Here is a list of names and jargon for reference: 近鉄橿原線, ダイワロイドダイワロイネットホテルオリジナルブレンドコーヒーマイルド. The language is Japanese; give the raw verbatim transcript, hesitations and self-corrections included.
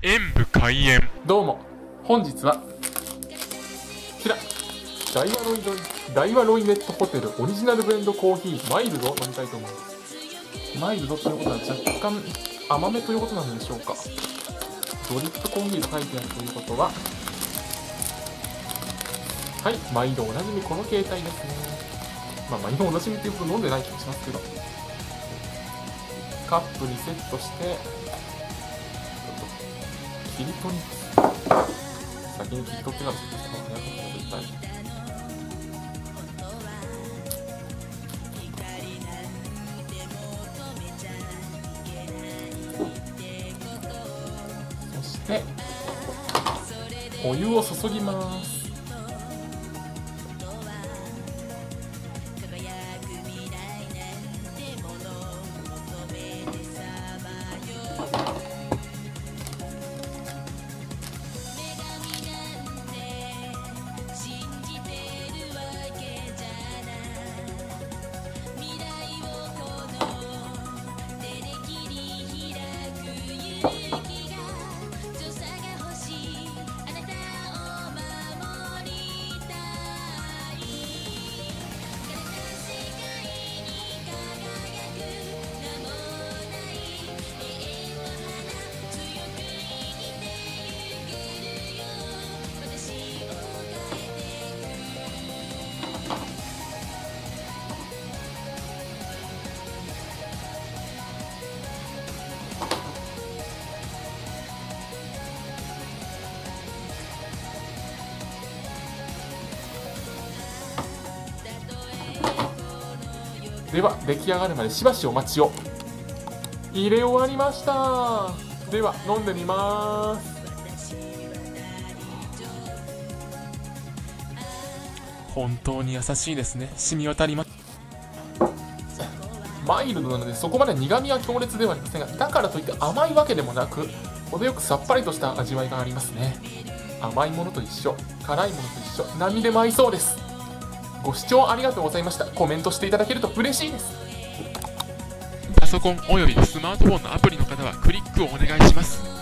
演武開演。どうも、本日はこちらダイワロイドダイワロイネットホテルオリジナルブレンドコーヒーマイルドを飲みたいと思います。マイルドということは若干甘めということなんでしょうか。ドリップコーヒーが入っているということは、はい、毎度おなじみこの携帯ですね。まあ毎度おなじみっていうこと飲んでない気もしますけど、カップにセットしてキリトに先にキリトってからセットしてますね。そしてお湯を注ぎます。では出来上がるまでしばしお待ちを。入れ終わりました。では飲んでみまーす。本当に優しいですね。染み渡ります。マイルドなのでそこまで苦みは強烈ではありませんが、だからといって甘いわけでもなく、程よくさっぱりとした味わいがありますね。甘いものと一緒、辛いものと一緒、何でも合いそうです。ご視聴ありがとうございました。コメントしていただけると嬉しいです。パソコンおよびスマートフォンのアプリの方はクリックをお願いします。